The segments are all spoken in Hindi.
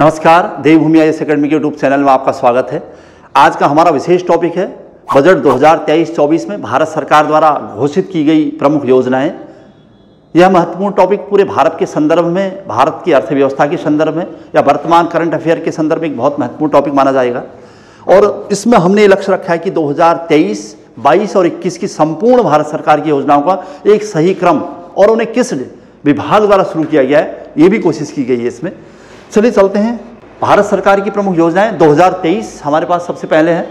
नमस्कार, देवभूमि आई एस एकेडमी के यूट्यूब चैनल में आपका स्वागत है। आज का हमारा विशेष टॉपिक है बजट 2023-24 में भारत सरकार द्वारा घोषित की गई प्रमुख योजनाएं। यह महत्वपूर्ण टॉपिक पूरे भारत के संदर्भ में, भारत की अर्थव्यवस्था के संदर्भ में या वर्तमान करंट अफेयर के संदर्भ में एक बहुत महत्वपूर्ण टॉपिक माना जाएगा। और इसमें हमने लक्ष्य रखा है कि 2023, 22 और 21 की संपूर्ण भारत सरकार की योजनाओं का एक सही क्रम और उन्हें किस विभाग द्वारा शुरू किया गया है, ये भी कोशिश की गई है इसमें। चलिए चलते हैं भारत सरकार की प्रमुख योजनाएं। 2023 हमारे पास सबसे पहले है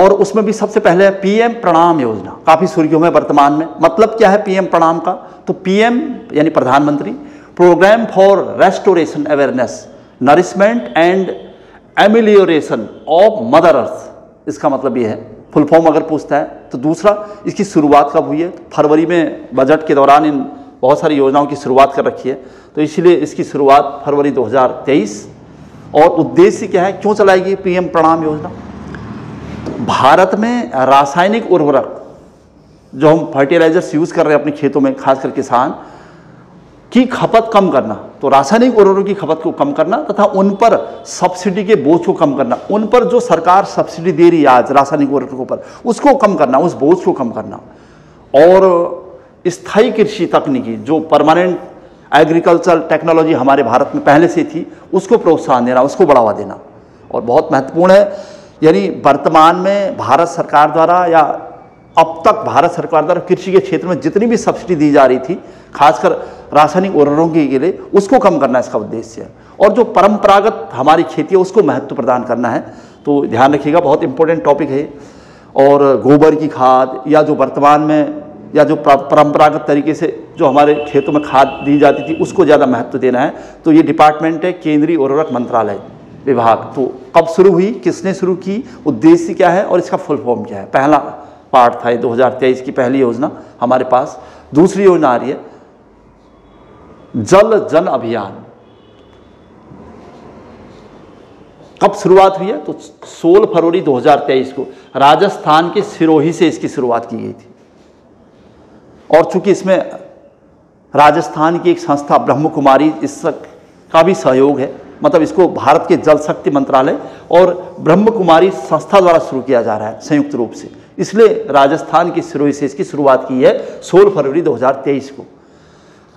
और उसमें भी सबसे पहले है पीएम प्रणाम योजना। काफ़ी सुर्खियों में वर्तमान में। मतलब क्या है पीएम प्रणाम का? तो पीएम यानी प्रधानमंत्री, programme for restoration awareness nourishment and amelioration of mother earth, इसका मतलब ये है। फुल फॉर्म अगर पूछता है तो दूसरा, इसकी शुरुआत कब हुई है? फरवरी में बजट के दौरान इन बहुत सारी योजनाओं की शुरुआत कर रखी है, तो इसलिए इसकी शुरुआत फरवरी 2023। और उद्देश्य क्या है, क्यों चलाई गई पीएम प्रणाम योजना? भारत में रासायनिक उर्वरक जो हम फर्टिलाइजर्स यूज़ कर रहे हैं अपने खेतों में, खासकर किसान, की खपत कम करना, तो रासायनिक उर्वरकों की खपत को कम करना तथा उन पर सब्सिडी के बोझ को कम करना, उन पर जो सरकार सब्सिडी दे रही है आज रासायनिक उर्वरकों पर, उसको कम करना, उस बोझ को कम करना। और स्थायी कृषि तकनीकी, जो परमानेंट एग्रीकल्चर टेक्नोलॉजी हमारे भारत में पहले से थी, उसको प्रोत्साहन देना, उसको बढ़ावा देना। और बहुत महत्वपूर्ण है, यानी वर्तमान में भारत सरकार द्वारा या अब तक भारत सरकार द्वारा कृषि के क्षेत्र में जितनी भी सब्सिडी दी जा रही थी, खासकर रासायनिक उर्वरकों के लिए, उसको कम करना इसका उद्देश्य है। और जो परंपरागत हमारी खेती है उसको महत्व प्रदान करना है। तो ध्यान रखिएगा, बहुत इंपॉर्टेंट टॉपिक है। और गोबर की खाद या जो वर्तमान में या जो परंपरागत तरीके से जो हमारे खेतों में खाद दी जाती थी, उसको ज़्यादा महत्व देना है। तो ये डिपार्टमेंट है केंद्रीय उर्वरक मंत्रालय विभाग। तो कब शुरू हुई, किसने शुरू की, उद्देश्य क्या है और इसका फुल फॉर्म क्या है, पहला पार्ट था ये 2023 की पहली योजना हमारे पास। दूसरी योजना आ रही है जल जन अभियान। कब शुरुआत हुई है? तो 16 फरवरी 2023 को राजस्थान के सिरोही से इसकी शुरुआत की गई थी। और चूंकि इसमें राजस्थान की एक संस्था ब्रह्म कुमारी, इसका भी सहयोग है, मतलब इसको भारत के जल शक्ति मंत्रालय और ब्रह्म कुमारी संस्था द्वारा शुरू किया जा रहा है संयुक्त रूप से, इसलिए राजस्थान की सिरोही से इसकी शुरुआत की है 16 फरवरी 2023 को।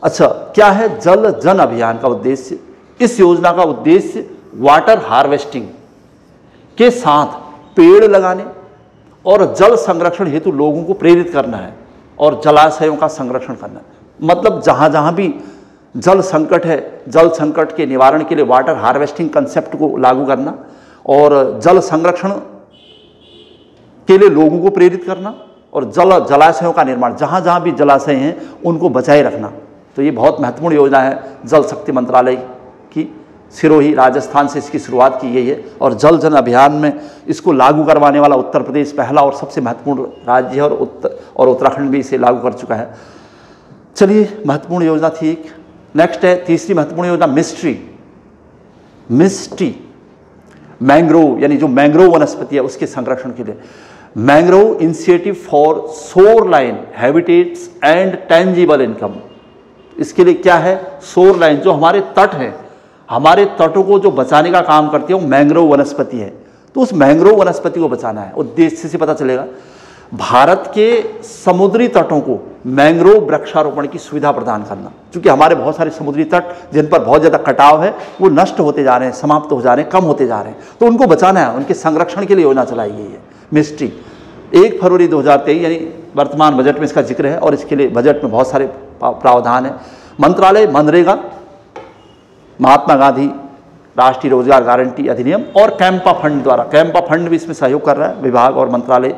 अच्छा, क्या है जल जन अभियान का उद्देश्य? इस योजना का उद्देश्य वाटर हार्वेस्टिंग के साथ पेड़ लगाने और जल संरक्षण हेतु लोगों को प्रेरित करना है और जलाशयों का संरक्षण करना। मतलब जहाँ जहाँ भी जल संकट है, जल संकट के निवारण के लिए वाटर हार्वेस्टिंग कंसेप्ट को लागू करना और जल संरक्षण के लिए लोगों को प्रेरित करना और जलाशयों का निर्माण, जहाँ जहाँ भी जलाशय हैं उनको बचाए रखना। तो ये बहुत महत्वपूर्ण योजना है जल शक्ति मंत्रालय की, सिरोही राजस्थान से इसकी शुरुआत की गई है। और जल जन अभियान में इसको लागू करवाने वाला उत्तर प्रदेश पहला और सबसे महत्वपूर्ण राज्य है, और उत्तराखंड भी इसे लागू कर चुका है। चलिए, महत्वपूर्ण योजना थी एक। नेक्स्ट है तीसरी महत्वपूर्ण योजना मिस्ट्री। मैंग्रोव यानी जो मैंग्रोव वनस्पति है उसके संरक्षण के लिए mangrove initiative for shore line habitats and tangible income. इसके लिए क्या है? शोर लाइन, जो हमारे तट हैं, हमारे तटों को जो बचाने का काम करती है वो मैंग्रोव वनस्पति है, तो उस मैंग्रोव वनस्पति को बचाना है उद्देश्य से पता चलेगा। भारत के समुद्री तटों को मैंग्रोव वृक्षारोपण की सुविधा प्रदान करना, क्योंकि हमारे बहुत सारे समुद्री तट जिन पर बहुत ज़्यादा कटाव है वो नष्ट होते जा रहे हैं, समाप्त हो जा रहे हैं, कम होते जा रहे हैं, तो उनको बचाना है, उनके संरक्षण के लिए योजना चलाई गई है मिस्ट्री। 1 फरवरी 2023 यानी वर्तमान बजट में इसका जिक्र है और इसके लिए बजट में बहुत सारे प्रावधान है। मंत्रालय मनरेगा, महात्मा गांधी राष्ट्रीय रोजगार गारंटी अधिनियम और कैंपा फंड द्वारा, कैंपा फंड भी इसमें सहयोग कर रहा है विभाग और मंत्रालय,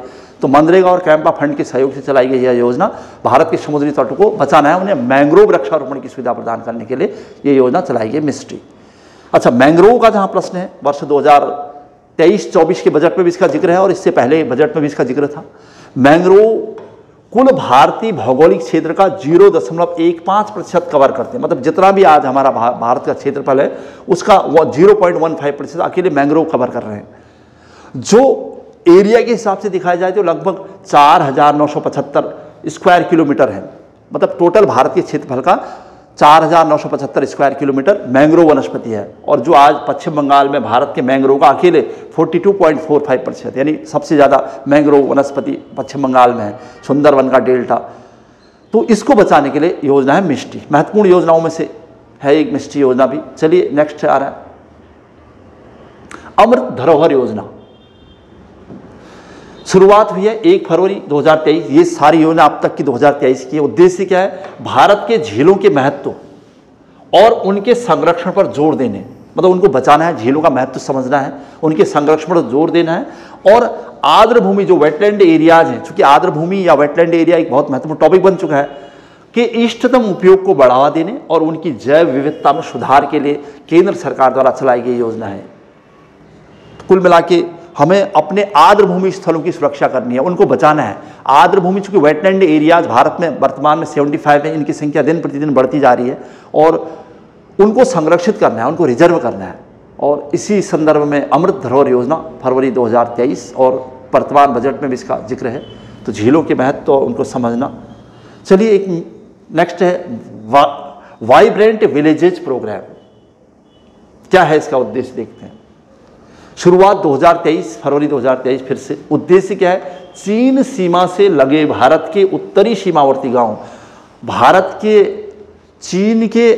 तो मनरेगा और कैंपा फंड के सहयोग से चलाई गई यह योजना। भारत के समुद्री तटों को बचाना है, उन्हें मैंग्रोव वृक्षारोपण की सुविधा प्रदान करने के लिए ये योजना चलाई गई मिस्ट्री। अच्छा, मैंग्रोव का जहाँ प्रश्न है, वर्ष 2023-24 के बजट में भी इसका जिक्र है और इससे पहले बजट में भी इसका जिक्र था। मैंग्रोव कुल भारतीय भौगोलिक क्षेत्र का 0.15% कवर करते हैं, मतलब जितना भी आज हमारा भारत का क्षेत्रफल है उसका 0.15% अकेले मैंग्रोव कवर कर रहे हैं। जो एरिया के हिसाब से दिखाया जाए तो लगभग 4975 स्क्वायर किलोमीटर है, मतलब टोटल भारतीय क्षेत्रफल का 4,975 स्क्वायर किलोमीटर मैंग्रोव वनस्पति है, और जो आज पश्चिम बंगाल में भारत के मैंग्रोव का अकेले 42.45% यानी सबसे ज़्यादा मैंग्रोव वनस्पति पश्चिम बंगाल में है, सुंदरवन का डेल्टा। तो इसको बचाने के लिए योजना है मिस्ट्री, महत्वपूर्ण योजनाओं में से है एक मिस्ट्री योजना भी। चलिए नेक्स्ट आ रहा है अमृत धरोहर योजना, शुरुआत हुई है 1 फरवरी 2023। ये सारी योजना अब तक की 2023 की है। उद्देश्य क्या है? भारत के झीलों के महत्व और उनके संरक्षण पर जोर देने, मतलब उनको बचाना है, झीलों का महत्व समझना है, उनके संरक्षण पर जोर देना है। और आर्द्र भूमि जो वेटलैंड एरियाज हैं, चूंकि आर्द्र भूमि या वेटलैंड एरिया एक बहुत महत्वपूर्ण टॉपिक बन चुका है, के इष्टतम उपयोग को बढ़ावा देने और उनकी जैव विविधता में सुधार के लिए केंद्र सरकार द्वारा चलाई गई योजना है। कुल मिला के हमें अपने आर्द्र भूमि स्थलों की सुरक्षा करनी है, उनको बचाना है। आर्द्र भूमि चूँकि वेटलैंड एरियाज भारत में वर्तमान में 75 है, इनकी संख्या दिन प्रतिदिन बढ़ती जा रही है, और उनको संरक्षित करना है, उनको रिजर्व करना है। और इसी संदर्भ में अमृत धरोहर योजना फरवरी 2023 और वर्तमान बजट में भी इसका जिक्र है। तो झीलों के महत्व तो उनको समझना। चलिए एक नेक्स्ट है वाइब्रेंट विलेजेज प्रोग्राम, क्या है इसका उद्देश्य देखते हैं। शुरुआत 2023 फरवरी 2023, फिर से उद्देश्य क्या है? चीन सीमा से लगे भारत के उत्तरी सीमावर्ती गांव, भारत के चीन के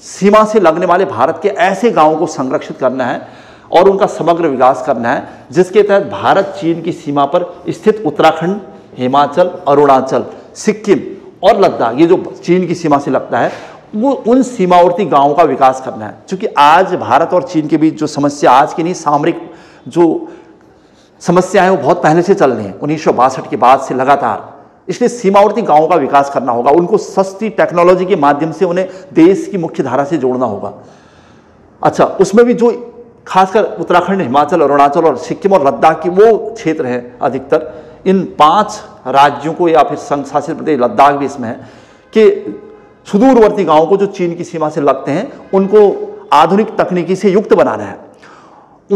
सीमा से लगने वाले भारत के ऐसे गांवों को संरक्षित करना है और उनका समग्र विकास करना है, जिसके तहत भारत चीन की सीमा पर स्थित उत्तराखंड, हिमाचल, अरुणाचल, सिक्किम और लद्दाख, ये जो चीन की सीमा से लगता है, वो उन सीमावर्ती गांवों का विकास करना है। क्योंकि आज भारत और चीन के बीच जो समस्या, आज की नहीं, सामरिक जो समस्या है वो बहुत पहले से चल रही है, 1962 के बाद से लगातार। इसलिए सीमावर्ती गांवों का विकास करना होगा, उनको सस्ती टेक्नोलॉजी के माध्यम से उन्हें देश की मुख्य धारा से जोड़ना होगा। अच्छा, उसमें भी जो खासकर उत्तराखंड, हिमाचल, अरुणाचल और सिक्किम और लद्दाख की वो क्षेत्र हैं अधिकतर, इन 5 राज्यों को या फिर संघ शासित प्रदेश लद्दाख भी इसमें है, कि सुदूरवर्ती गांवों को जो चीन की सीमा से लगते हैं उनको आधुनिक तकनीकी से युक्त बनाना है,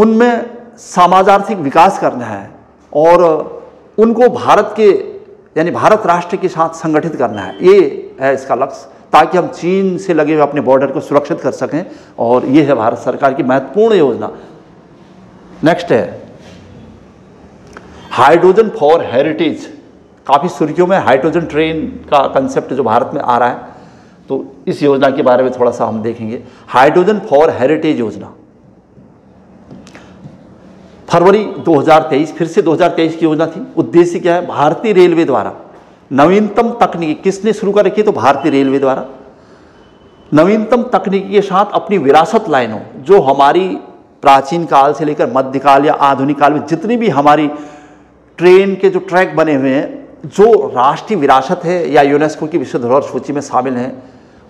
उनमें समाजार्थिक विकास करना है और उनको भारत के यानी भारत राष्ट्र के साथ संगठित करना है। ये है इसका लक्ष्य, ताकि हम चीन से लगे हुए अपने बॉर्डर को सुरक्षित कर सकें। और ये है भारत सरकार की महत्वपूर्ण योजना। नेक्स्ट है हाइड्रोजन फॉर हेरिटेज, काफ़ी सुर्खियों में हाइड्रोजन ट्रेन का कंसेप्ट जो भारत में आ रहा है, तो इस योजना के बारे में थोड़ा सा हम देखेंगे। हाइड्रोजन फॉर हेरिटेज योजना फरवरी 2023, फिर से 2023 की योजना थी। उद्देश्य क्या है? भारतीय रेलवे द्वारा नवीनतम तकनीकी, किसने शुरू कर रखी है? तो भारतीय रेलवे द्वारा नवीनतम तकनीकी के साथ अपनी विरासत लाइनों, जो हमारी प्राचीन काल से लेकर मध्यकाल या आधुनिक काल में जितनी भी हमारी ट्रेन के जो ट्रैक बने हुए हैं, जो राष्ट्रीय विरासत है या यूनेस्को की विश्व धरोहर सूची में शामिल हैं,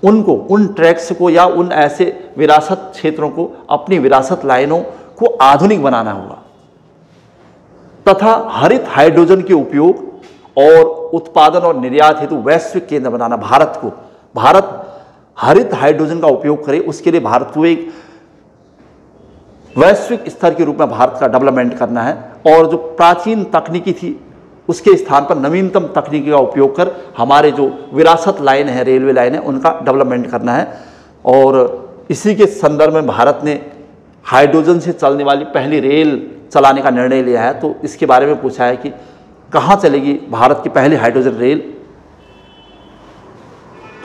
उनको, उन ट्रैक्स को या उन ऐसे विरासत क्षेत्रों को, अपनी विरासत लाइनों को आधुनिक बनाना होगा, तथा हरित हाइड्रोजन के उपयोग और उत्पादन और निर्यात हेतु वैश्विक केंद्र बनाना। भारत को, भारत हरित हाइड्रोजन का उपयोग करे, उसके लिए भारत को एक वैश्विक स्तर के रूप में भारत का डेवलपमेंट करना है, और जो प्राचीन तकनीकी थी उसके स्थान पर नवीनतम तकनीकी का उपयोग कर हमारे जो विरासत लाइन है, रेलवे लाइन है, उनका डेवलपमेंट करना है। और इसी के संदर्भ में भारत ने हाइड्रोजन से चलने वाली पहली रेल चलाने का निर्णय लिया है। तो इसके बारे में पूछा है कि कहाँ चलेगी भारत की पहली हाइड्रोजन रेल,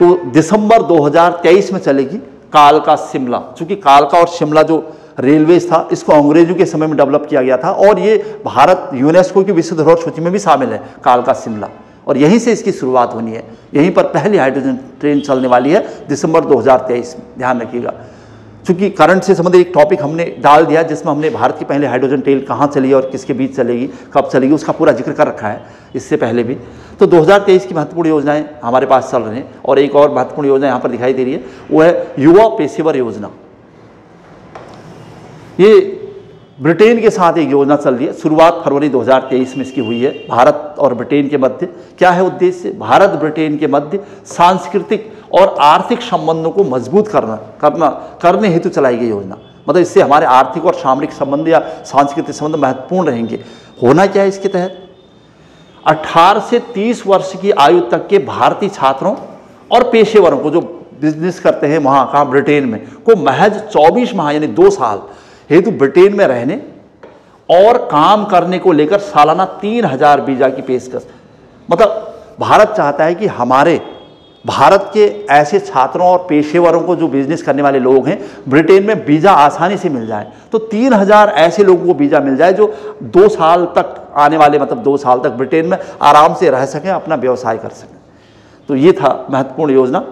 तो दिसंबर 2023 में चलेगी कालका शिमला। चूँकि कालका और शिमला जो रेलवेज था, इसको अंग्रेजों के समय में डेवलप किया गया था, और ये भारत यूनेस्को की विश्व धरोहर सूची में भी शामिल है, कालका शिमला, और यहीं से इसकी शुरुआत होनी है। यहीं पर पहली हाइड्रोजन ट्रेन चलने वाली है दिसंबर 2023 में, ध्यान रखिएगा। चूँकि करंट से संबंधित एक टॉपिक हमने डाल दिया, जिसमें हमने भारत की पहली हाइड्रोजन ट्रेन कहाँ चली और किसके बीच चलेगी, कब चलेगी, उसका पूरा जिक्र कर रखा है इससे पहले भी। तो 2023 की महत्वपूर्ण योजनाएँ हमारे पास चल रही हैं। और एक और महत्वपूर्ण योजना यहाँ पर दिखाई दे रही है, वो है युवा पेशेवर योजना। ये ब्रिटेन के साथ एक योजना चल रही है, शुरुआत फरवरी 2023 में इसकी हुई है, भारत और ब्रिटेन के मध्य। क्या है उद्देश्य? भारत ब्रिटेन के मध्य सांस्कृतिक और आर्थिक संबंधों को मजबूत करने हेतु चलाई गई योजना। मतलब इससे हमारे आर्थिक और सामरिक संबंध या सांस्कृतिक संबंध महत्वपूर्ण रहेंगे। होना क्या है इसके तहत? 18 से 30 वर्ष की आयु तक के भारतीय छात्रों और पेशेवरों को, जो बिजनेस करते हैं वहाँ कहाँ ब्रिटेन में, को महज 24 माह यानी 2 साल हेतु ब्रिटेन में रहने और काम करने को लेकर सालाना 3000 वीजा की पेशकश। मतलब भारत चाहता है कि हमारे भारत के ऐसे छात्रों और पेशेवरों को जो बिजनेस करने वाले लोग हैं ब्रिटेन में वीज़ा आसानी से मिल जाए, तो 3000 ऐसे लोगों को वीज़ा मिल जाए जो 2 साल तक आने वाले मतलब 2 साल तक ब्रिटेन में आराम से रह सकें, अपना व्यवसाय कर सकें। तो ये था महत्वपूर्ण योजना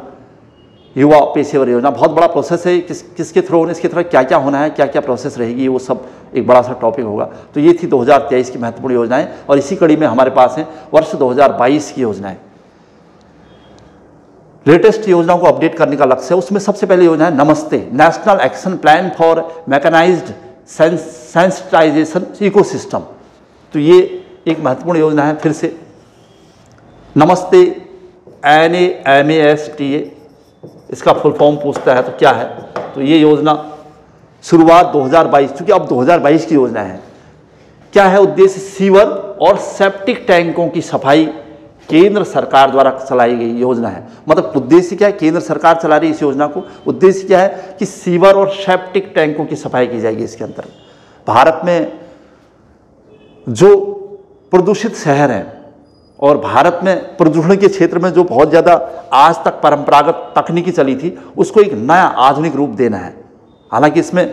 युवा पेशेवर योजना। बहुत बड़ा प्रोसेस है, किसके थ्रू होने, इसके थ्रू क्या क्या होना है, क्या क्या प्रोसेस रहेगी, वो सब एक बड़ा सा टॉपिक होगा। तो ये थी 2023 की महत्वपूर्ण योजनाएं और इसी कड़ी में हमारे पास हैं वर्ष 2022 की योजनाएं। लेटेस्ट योजनाओं को अपडेट करने का लक्ष्य है। उसमें सबसे पहले योजना है Namaste, national action plan for mechanised sensitisation ecosystem. तो ये एक महत्वपूर्ण योजना है। फिर से नमस्ते NAMASTA इसका फुल फॉर्म पूछता है तो क्या है, तो ये योजना शुरुआत 2022, चूँकि अब 2022 की योजना है। क्या है उद्देश्य? सीवर और सेप्टिक टैंकों की सफाई केंद्र सरकार द्वारा चलाई गई योजना है। मतलब उद्देश्य क्या है, केंद्र सरकार चला रही इस योजना को, उद्देश्य क्या है कि सीवर और सेप्टिक टैंकों की सफाई की जाएगी। इसके अंतर्गत भारत में जो प्रदूषित शहर हैं और भारत में प्रदूषण के क्षेत्र में जो बहुत ज़्यादा आज तक परंपरागत तकनीकी चली थी उसको एक नया आधुनिक रूप देना है। हालांकि इसमें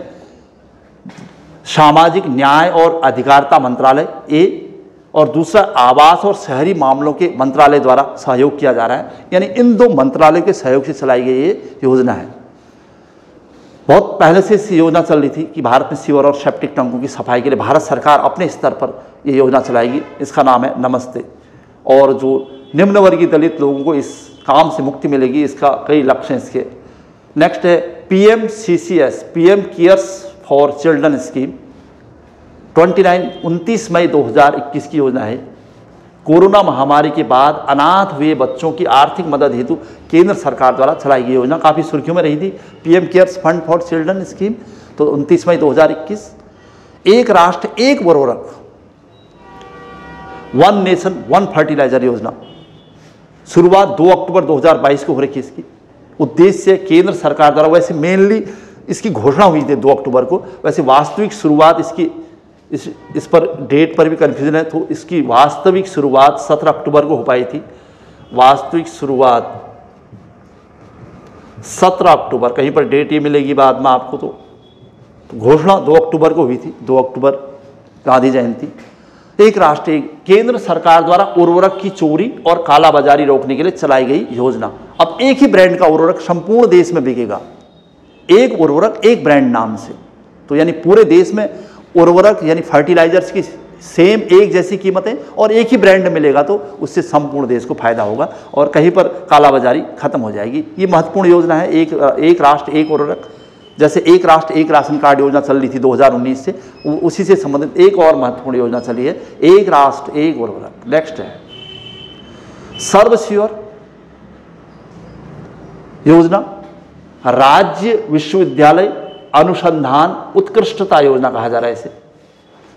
सामाजिक न्याय और अधिकारिता मंत्रालय ए और दूसरा आवास और शहरी मामलों के मंत्रालय द्वारा सहयोग किया जा रहा है, यानी इन दो मंत्रालय के सहयोग से चलाई गई ये योजना है। बहुत पहले से इस योजना चल रही थी कि भारत में सीवर और सेप्टिक टैंकों की सफाई के लिए भारत सरकार अपने स्तर पर ये योजना चलाएगी। इसका नाम है नमस्ते और जो निम्न वर्गीय दलित लोगों को इस काम से मुक्ति मिलेगी, इसका कई लक्ष्य हैं इसके। नेक्स्ट है PMCCS PM cares for children scheme, 29 मई 2021 की योजना है। कोरोना महामारी के बाद अनाथ हुए बच्चों की आर्थिक मदद हेतु केंद्र सरकार द्वारा चलाई गई योजना काफ़ी सुर्खियों में रही थी, PM cares fund for children scheme. तो 29 मई 2021। एक राष्ट्र एक उर्वरक, वन नेशन वन फर्टिलाइजर योजना, शुरुआत 2 अक्टूबर 2022 को हो रही है। इसकी उद्देश्य केंद्र सरकार द्वारा, वैसे मेनली इसकी घोषणा हुई थी 2 अक्टूबर को, वैसे वास्तविक शुरुआत इसकी इस पर डेट पर भी कन्फ्यूजन है, तो इसकी वास्तविक शुरुआत 17 अक्टूबर को हो पाई थी। वास्तविक शुरुआत 17 अक्टूबर, कहीं पर डेट ये मिलेगी बाद में आपको। तो घोषणा 2 अक्टूबर को हुई थी, 2 अक्टूबर गांधी जयंती। एक राष्ट्र एक, केंद्र सरकार द्वारा उर्वरक की चोरी और कालाबाजारी रोकने के लिए चलाई गई योजना। अब एक ही ब्रांड का उर्वरक संपूर्ण देश में बिकेगा, एक उर्वरक एक ब्रांड नाम से। तो यानी पूरे देश में उर्वरक यानी फर्टिलाइजर्स की सेम एक जैसी कीमतें और एक ही ब्रांड मिलेगा, तो उससे संपूर्ण देश को फायदा होगा और कहीं पर कालाबाजारी खत्म हो जाएगी। ये महत्वपूर्ण योजना है, एक राष्ट्र एक उर्वरक। जैसे एक राष्ट्र एक राशन कार्ड योजना चल रही थी 2019 से, उसी से संबंधित एक और महत्वपूर्ण योजना चली है, एक राष्ट्र एक उर्वरक। नेक्स्ट है सर्वश्रेय योजना, राज्य विश्वविद्यालय अनुसंधान उत्कृष्टता योजना कहा जा रहा है इसे।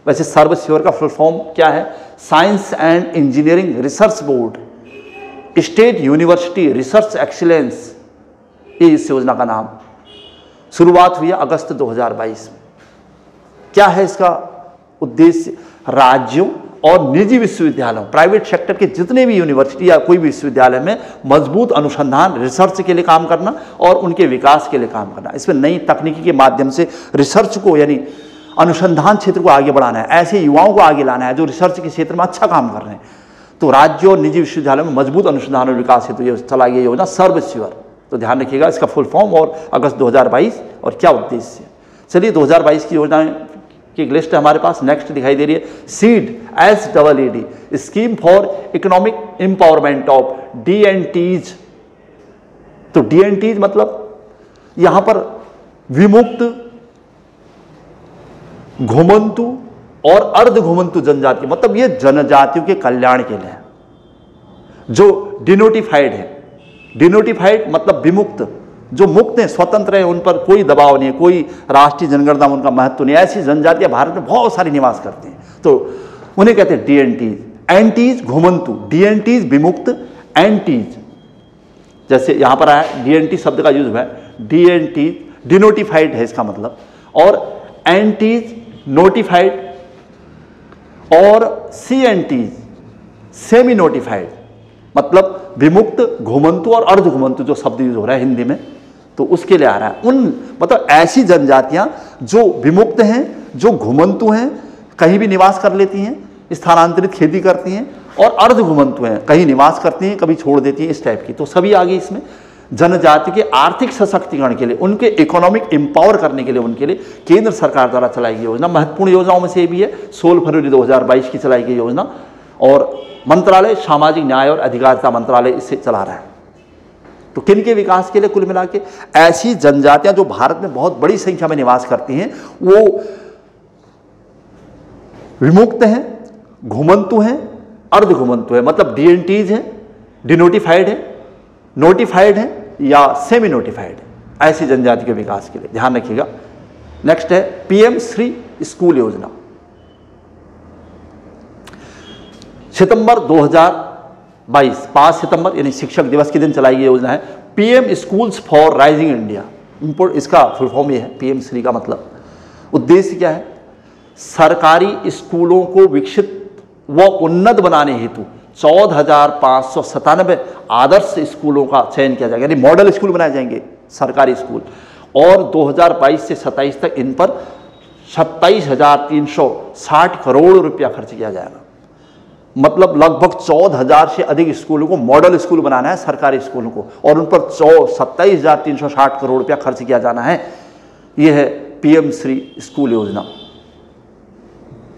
वैसे सर्वश्रेय का फुल फॉर्म क्या है? Science and engineering research board, state university research excellence, ये इस योजना का नाम। शुरुआत हुई है अगस्त 2022 में। क्या है इसका उद्देश्य? राज्यों और निजी विश्वविद्यालयों, प्राइवेट सेक्टर के जितने भी यूनिवर्सिटी या कोई भी विश्वविद्यालय में मजबूत अनुसंधान रिसर्च के लिए काम करना और उनके विकास के लिए काम करना। इसमें नई तकनीकी के माध्यम से रिसर्च को यानी अनुसंधान क्षेत्र को आगे बढ़ाना है, ऐसे युवाओं को आगे लाना है जो रिसर्च के क्षेत्र में अच्छा काम कर रहे हैं। तो राज्यों और निजी विश्वविद्यालयों में मजबूत अनुसंधान और विकास हेतु ये चलाई गई योजना सर्वश्रेय। तो ध्यान रखिएगा इसका फुल फॉर्म और अगस्त 2022 और क्या उद्देश्य है। चलिए 2022 की योजनाएं की एक लिस्ट है हमारे पास। नेक्स्ट दिखाई दे रही है SEED scheme for economic empowerment of DNTs। तो DNTs मतलब यहां पर विमुक्त, घुमंतु और अर्ध घुमंतु जनजाति, मतलब ये जनजातियों के कल्याण के लिए जो डिनोटिफाइड है। डिनोटिफाइड मतलब विमुक्त, जो मुक्त हैं, स्वतंत्र हैं, उन पर कोई दबाव नहीं है, कोई राष्ट्रीय जनगणना में उनका महत्व नहीं। ऐसी जनजातियां भारत में बहुत सारी निवास करती हैं, तो उन्हें कहते हैं DNTs। एंटीज घुमंतु, DNTs विमुक्त, एंटीज जैसे यहाँ पर आया डीएनटी शब्द का यूज हुआ है, डीएनटी डिनोटिफाइड है इसका मतलब, और एंटीज नोटिफाइड और सीएनटीज सेमी नोटिफाइड, मतलब विमुक्त, घुमंतु और अर्ध घुमंतु जो शब्द यूज हो रहा है हिंदी में, तो उसके लिए आ रहा है। उन मतलब ऐसी जनजातियां जो विमुक्त हैं, जो घुमंतु हैं, कहीं भी निवास कर लेती हैं, स्थानांतरित खेती करती हैं, और अर्ध घुमंतु हैं, कहीं निवास करती हैं, कभी छोड़ देती हैं, इस टाइप की। तो सभी आगे इसमें जनजाति के आर्थिक सशक्तिकरण के लिए, उनके इकोनॉमिक एम्पावर करने के लिए, उनके लिए केंद्र सरकार द्वारा चलाई गई योजना महत्वपूर्ण योजनाओं में से भी है। 16 फरवरी 2022 की चलाई गई योजना, और मंत्रालय सामाजिक न्याय और अधिकारिता मंत्रालय इसे चला रहा है। तो किन के विकास के लिए? कुल मिला के ऐसी जनजातियां जो भारत में बहुत बड़ी संख्या में निवास करती हैं, वो विमुक्त हैं, घुमंतु हैं, अर्ध घुमंतु हैं, मतलब डीएनटीज हैं, डिनोटिफाइड है, नोटिफाइड है या सेमी नोटिफाइड है। ऐसी जनजाति के विकास के लिए ध्यान रखिएगा। नेक्स्ट है पीएम श्री स्कूल योजना। सितंबर 2022 5 सितंबर यानी शिक्षक दिवस के दिन चलाई गई योजना है, PM schools for rising India. Import इसका फुल फॉर्म ये है, पीएम श्री का मतलब उद्देश्य क्या है? सरकारी स्कूलों को विकसित व उन्नत बनाने हेतु 14,597 आदर्श स्कूलों का चयन किया जाएगा, यानी मॉडल स्कूल बनाए जाएंगे सरकारी स्कूल, और 2022 से 27 तक इन पर 27,360 करोड़ रुपया खर्च किया जाएगा। मतलब लगभग 14,000 से अधिक स्कूलों को मॉडल स्कूल बनाना है सरकारी स्कूलों को, और उन पर 27,360 करोड़ रुपया खर्च किया जाना है। यह है पीएम श्री स्कूल योजना।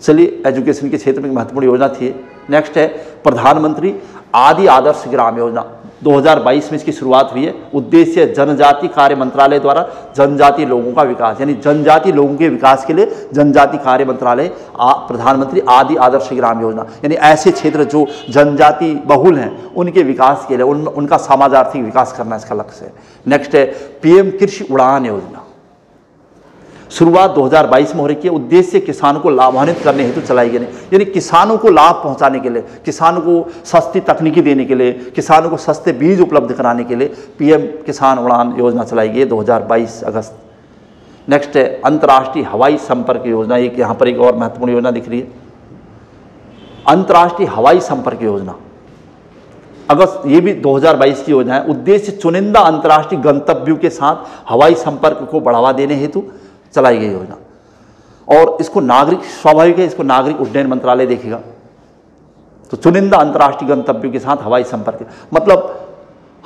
चलिए, एजुकेशन के क्षेत्र में महत्वपूर्ण योजना थी। नेक्स्ट है प्रधानमंत्री आदि आदर्श ग्राम योजना। 2022 में इसकी शुरुआत हुई है। उद्देश्य जनजाति कार्य मंत्रालय द्वारा जनजाति लोगों का विकास, यानी जनजाति लोगों के विकास के लिए जनजाति कार्य मंत्रालय प्रधानमंत्री आदि आदर्श ग्राम योजना, यानी ऐसे क्षेत्र जो जनजाति बहुल हैं उनके विकास के लिए, उनका समाजार्थिक विकास करना इसका लक्ष्य है। नेक्स्ट है पीएम कृषि उड़ान योजना। शुरुआत 2022 में हो रही है। उद्देश्य किसानों को लाभान्वित करने हेतु चलाई गई, यानी किसानों को लाभ पहुंचाने के लिए, किसानों को सस्ती तकनीकी देने के लिए, किसानों को सस्ते बीज उपलब्ध कराने के लिए पीएम किसान उड़ान योजना चलाई गई है 2022 अगस्त। नेक्स्ट है अंतर्राष्ट्रीय हवाई संपर्क योजना। एक यहाँ पर एक और महत्वपूर्ण योजना दिख रही है, अंतर्राष्ट्रीय हवाई संपर्क योजना अगस्त, ये भी 2022 की योजना है। उद्देश्य चुनिंदा अंतर्राष्ट्रीय गंतव्यों के साथ हवाई संपर्क को बढ़ावा देने हेतु चलाई गई योजना, और इसको नागरिक, स्वाभाविक है, इसको नागरिक उड्डयन मंत्रालय देखेगा। तो चुनिंदा अंतर्राष्ट्रीय गंतव्यों के साथ हवाई संपर्क, मतलब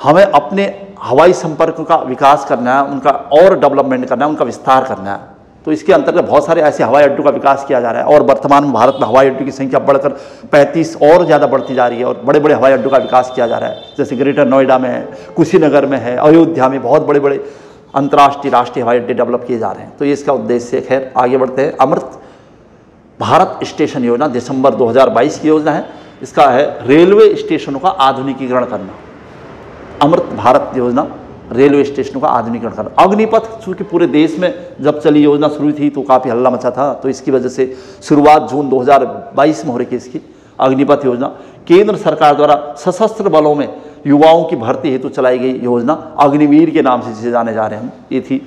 हमें अपने हवाई संपर्क का विकास करना है, उनका और डेवलपमेंट करना है, उनका विस्तार करना है। तो इसके अंतर्गत बहुत सारे ऐसे हवाई अड्डों का विकास किया जा रहा है, और वर्तमान में भारत में हवाई अड्डों की संख्या बढ़कर 35 और ज़्यादा बढ़ती जा रही है, और बड़े बड़े हवाई अड्डों का विकास किया जा रहा है, जैसे ग्रेटर नोएडा में है, कुशीनगर में है, अयोध्या में बहुत बड़े बड़े अंतर्राष्ट्रीय राष्ट्रीय हवाई अड्डे डेवलप किए जा रहे हैं। तो ये इसका उद्देश्य। खैर, आगे बढ़ते हैं। अमृत भारत स्टेशन योजना दिसंबर 2022 की योजना है। इसका है रेलवे स्टेशनों का आधुनिकीकरण करना। अमृत भारत योजना रेलवे स्टेशनों का आधुनिकीकरण करना। अग्निपथ चूँकि पूरे देश में जब चली योजना शुरू थी तो काफ़ी हल्ला मचा था, तो इसकी वजह से शुरुआत जून 2022 में हो रही है इसकी। अग्निपथ योजना केंद्र सरकार द्वारा सशस्त्र बलों में युवाओं की भर्ती हेतु चलाई गई योजना, अग्निवीर के नाम से जिसे जाने जा रहे हैं हम, ये थी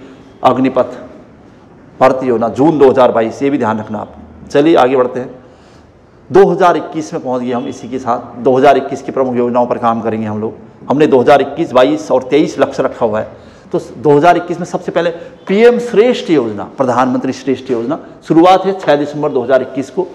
अग्निपथ भर्ती योजना जून 2022। ये भी ध्यान रखना आप। चलिए, आगे बढ़ते हैं। 2021 में पहुंच गए हम। इसी के साथ 2021 की प्रमुख योजनाओं पर काम करेंगे हम लोग। हमने 2021, 22 और 23 लक्ष्य रखा हुआ है। तो 2021 में सबसे पहले पीएम श्रेष्ठ योजना, प्रधानमंत्री श्रेष्ठ योजना, शुरुआत है 6 दिसंबर 2021 को।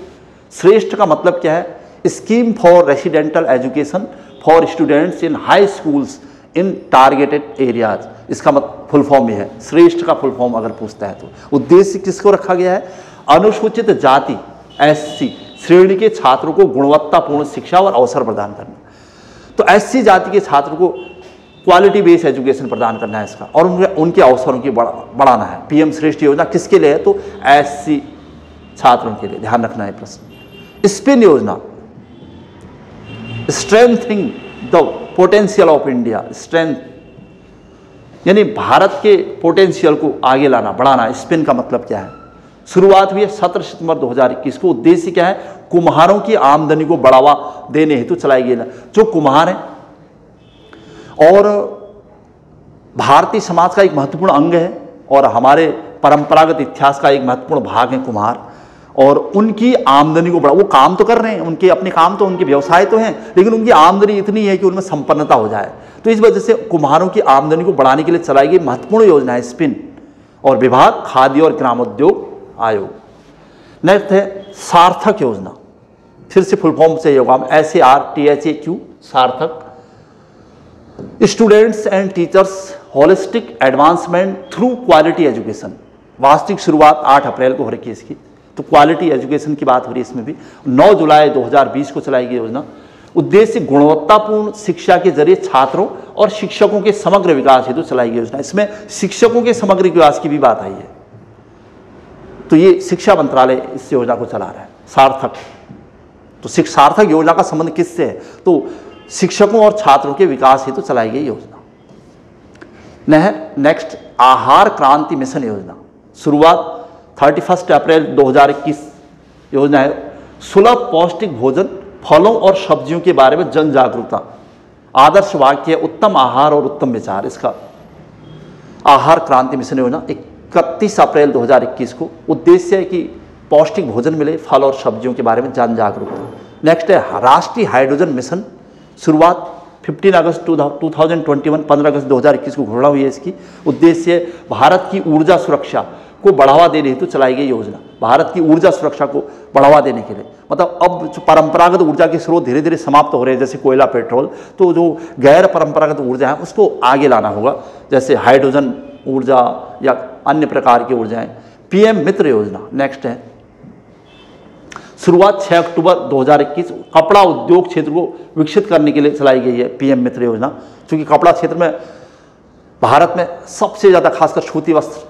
श्रेष्ठ का मतलब क्या है? Scheme for residential education for students in high schools in targeted areas. इसका फुल फॉर्म ये है। श्रेष्ठ का फुल फॉर्म अगर पूछता है तो उद्देश्य किसको रखा गया है? अनुसूचित जाति एससी श्रेणी के छात्रों को गुणवत्तापूर्ण शिक्षा और अवसर प्रदान करना। तो एससी जाति के छात्रों को क्वालिटी बेस्ड एजुकेशन प्रदान करना है इसका, और उनके अवसरों की बढ़ाना है। पीएम श्रेष्ठ योजना किसके लिए है? तो एससी छात्रों के लिए, ध्यान रखना है प्रश्न। स्पिन योजना, strengthening the potential of India, strength यानी भारत के पोटेंशियल को आगे लाना, बढ़ाना। स्पिन का मतलब क्या है? शुरुआत हुई है 17 सितंबर 2021 को। उद्देश्य क्या है? कुम्हारों की आमदनी को बढ़ावा देने हेतु चलाई गई। जो कुम्हार हैं और भारतीय समाज का एक महत्वपूर्ण अंग है और हमारे परंपरागत इतिहास का एक महत्वपूर्ण भाग है कुम्हार, और उनकी आमदनी को बढ़ा, वो काम तो कर रहे हैं, उनके अपने काम तो, उनके व्यवसाय तो हैं, लेकिन उनकी आमदनी इतनी है कि उनमें संपन्नता हो जाए, तो इस वजह से कुम्हारों की आमदनी को बढ़ाने के लिए चलाई गई महत्वपूर्ण योजना है स्पिन, और विभाग खादी और ग्रामोद्योग आयोग। नेक्स्ट है सार्थक योजना, फिर से फुल फॉर्म से होगा हम SARTHAQ Sarthaq, students and teachers holistic advancement through quality education. वास्तविक शुरुआत 8 अप्रैल को हो रही है इसकी, तो क्वालिटी एजुकेशन की बात हो रही है इसमें भी। 9 जुलाई 2020 को चलाई गई योजना, उद्देश्य गुणवत्तापूर्ण शिक्षा के जरिए छात्रों और शिक्षकों के समग्र विकास हेतु चलाई गई योजना। इसमें शिक्षकों के समग्र विकास की भी बात आई है, तो ये शिक्षा मंत्रालय इस योजना को चला रहा है सार्थक। तो सार्थक योजना का संबंध किससे है, तो शिक्षकों और छात्रों के विकास हेतु चलाई गई योजना। नेक्स्ट आहार क्रांति मिशन योजना, शुरुआत 31 अप्रैल 2021 योजना है। सुलभ पौष्टिक भोजन, फलों और सब्जियों के बारे में जन जागरूकता, आदर्श वाक्य उत्तम आहार और उत्तम विचार, इसका आहार क्रांति मिशन योजना 31 अप्रैल 2021 को। उद्देश्य है कि पौष्टिक भोजन मिले, फल और सब्जियों के बारे में जन जागरूकता। नेक्स्ट है राष्ट्रीय हाइड्रोजन मिशन, शुरुआत 15 अगस्त 2021 15 अगस्त 2021 को घोषणा हुई है इसकी। उद्देश्य भारत की ऊर्जा सुरक्षा को बढ़ावा देने हेतु चलाई गई योजना, भारत की ऊर्जा सुरक्षा को बढ़ावा देने के लिए, मतलब अब जो परंपरागत ऊर्जा के स्रोत धीरे धीरे समाप्त हो रहे हैं जैसे कोयला पेट्रोल, तो जो गैर परंपरागत ऊर्जा है उसको आगे लाना होगा, जैसे हाइड्रोजन ऊर्जा या अन्य प्रकार की ऊर्जाएँ। पीएम मित्र योजना नेक्स्ट है, शुरुआत 6 अक्टूबर 2021 कपड़ा उद्योग क्षेत्र को विकसित करने के लिए चलाई गई है पीएम मित्र योजना, क्योंकि कपड़ा क्षेत्र में भारत में सबसे ज़्यादा, खासकर सूती वस्त्र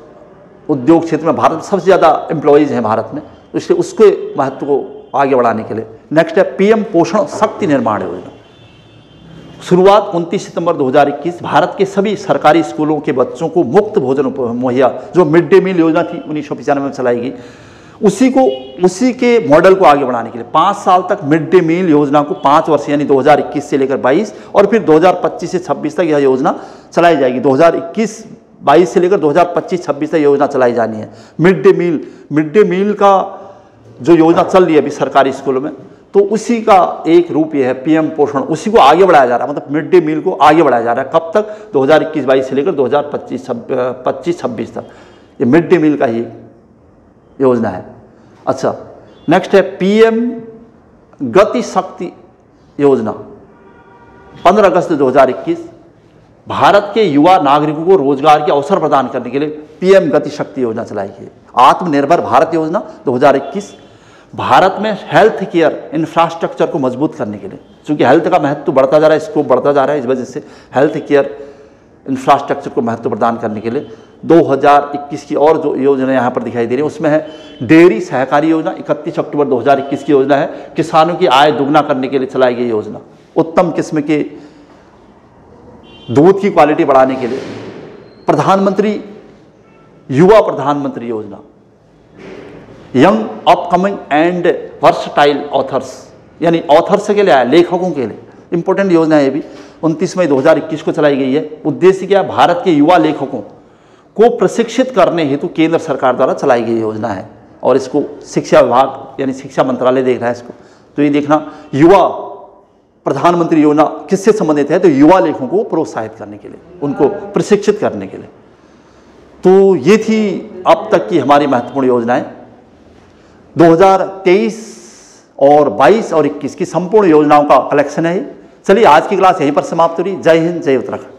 उद्योग क्षेत्र में भारत में सबसे ज़्यादा एम्प्लॉयज़ हैं भारत में, तो इसलिए उसके महत्व को आगे बढ़ाने के लिए। नेक्स्ट है पीएम पोषण शक्ति निर्माण योजना, शुरुआत 29 सितंबर 2021, भारत के सभी सरकारी स्कूलों के बच्चों को मुफ्त भोजन मुहैया, जो मिड डे मील योजना थी 1995 में चलाई गई, उसी के मॉडल को आगे बढ़ाने के लिए 5 साल तक मिड डे मील योजना को 5 वर्ष यानी 2021 से लेकर 22 और फिर 2025 से 26 तक यह योजना चलाई जाएगी। 2021-22 से लेकर 2025-26 तक योजना चलाई जानी है। मिड डे मील का जो योजना चल रही है अभी सरकारी स्कूलों में, तो उसी का एक रूप यह है पीएम पोषण, उसी को आगे बढ़ाया जा रहा है, मतलब मिड डे मील को आगे बढ़ाया जा रहा है। कब तक? 2021-22 से लेकर 2025-26 तक, ये मिड डे मील का ही योजना है। अच्छा, नेक्स्ट है पीएम गति शक्ति योजना, 15 अगस्त 2021 भारत के युवा नागरिकों को रोजगार के अवसर प्रदान करने के लिए पीएम गति शक्ति योजना चलाई गई। आत्मनिर्भर भारत योजना 2021 भारत में हेल्थ केयर इंफ्रास्ट्रक्चर को मजबूत करने के लिए, क्योंकि हेल्थ का महत्व बढ़ता जा रहा है, स्कोप बढ़ता जा रहा है, इस वजह से हेल्थ केयर इंफ्रास्ट्रक्चर को महत्व प्रदान करने के लिए 2021 की और जो योजना यहाँ पर दिखाई दे रही है उसमें है डेयरी सहकारी योजना, 31 अक्टूबर 2021 की योजना है। किसानों की आय दुगना करने के लिए चलाई गई योजना, उत्तम किस्म के दूध की क्वालिटी बढ़ाने के लिए। प्रधानमंत्री युवा प्रधानमंत्री योजना, young upcoming and versatile authors, यानी ऑथर्स के लिए आया, लेखकों के लिए इंपॉर्टेंट योजना है ये भी, 29 मई 2021 को चलाई गई है। उद्देश्य क्या है? भारत के युवा लेखकों को प्रशिक्षित करने हेतु केंद्र सरकार द्वारा चलाई गई योजना है, और इसको शिक्षा विभाग यानी शिक्षा मंत्रालय देख रहा है इसको, तो ये देखना युवा प्रधानमंत्री योजना किससे संबंधित है, तो युवा लेखकों को प्रोत्साहित करने के लिए, उनको प्रशिक्षित करने के लिए। तो ये थी अब तक की हमारी महत्वपूर्ण योजनाएँ। 2023 और 22 और 21 की संपूर्ण योजनाओं का कलेक्शन है। चलिए, आज की क्लास यहीं पर समाप्त हो रही। जय हिंद, जय उत्तराखंड।